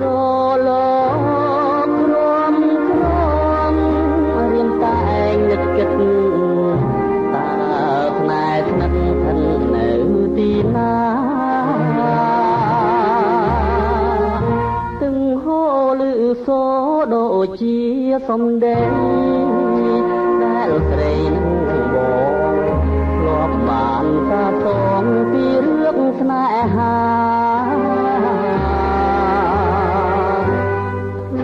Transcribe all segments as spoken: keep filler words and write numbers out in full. rô lô krom krom riêng tại nghịch kịch ta nay thân thân nữ ti na số độ chia sông đen đã lên bờ lọp bàn ta sông pi nước nại hà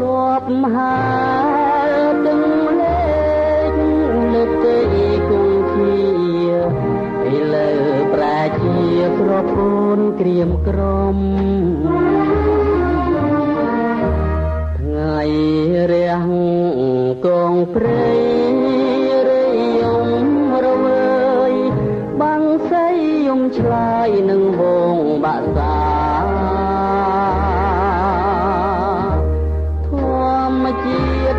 lọp hà đừng lên lướt cây cùng kia đi lỡ bà chia pro phun kiềm crom riêng con prey riêng rồi băng say yum chai nâng vùng bạc xa thua mà chiết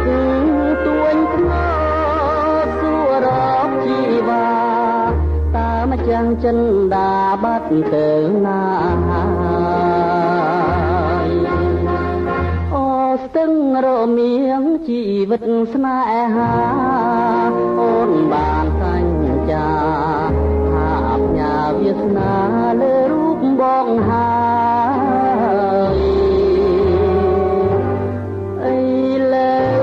tuôn thơ xua đọc chi và ta mà chàng chân đã bắt tử na từng rộ miếng chỉ vật sna ha ôn bàn thanh cha hạp nhà Việt na lê rúp bong ha ấy lê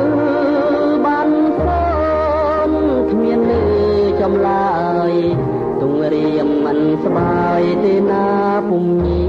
ban sớm miền lư trong lai tung riêng mình sbai tên na phùng nhi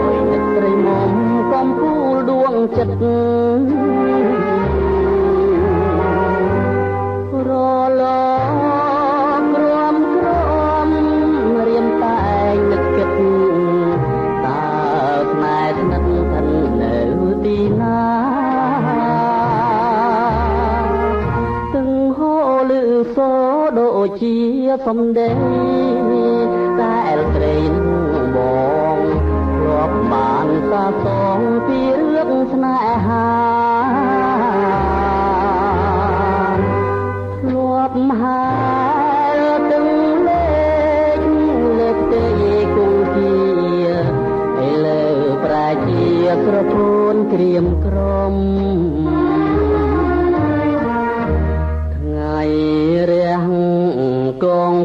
ôi đất trời mồm con phu đuông chật rô lô krom krom riêng tại đất kịch ta nay thân thân nữ ti na số độ chia sông đen ta lên bong lọp bàn ta sông pi nước nại hà lọp hà từng lên lệ tê cùng kia lệ pra chia sông phun kiềm crom con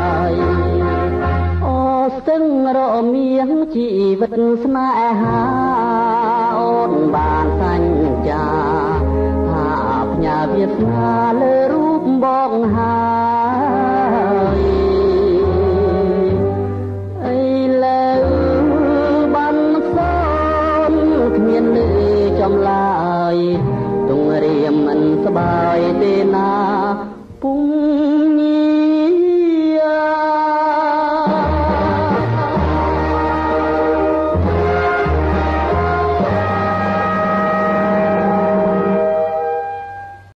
từng rộ miếng chỉ vật sna ha ôn bàn thanh cha hạp nhà Việt na lê rúp bong ha ấy lê ban son miền nữ trong lai tung riêng mình sờ bài tên na pung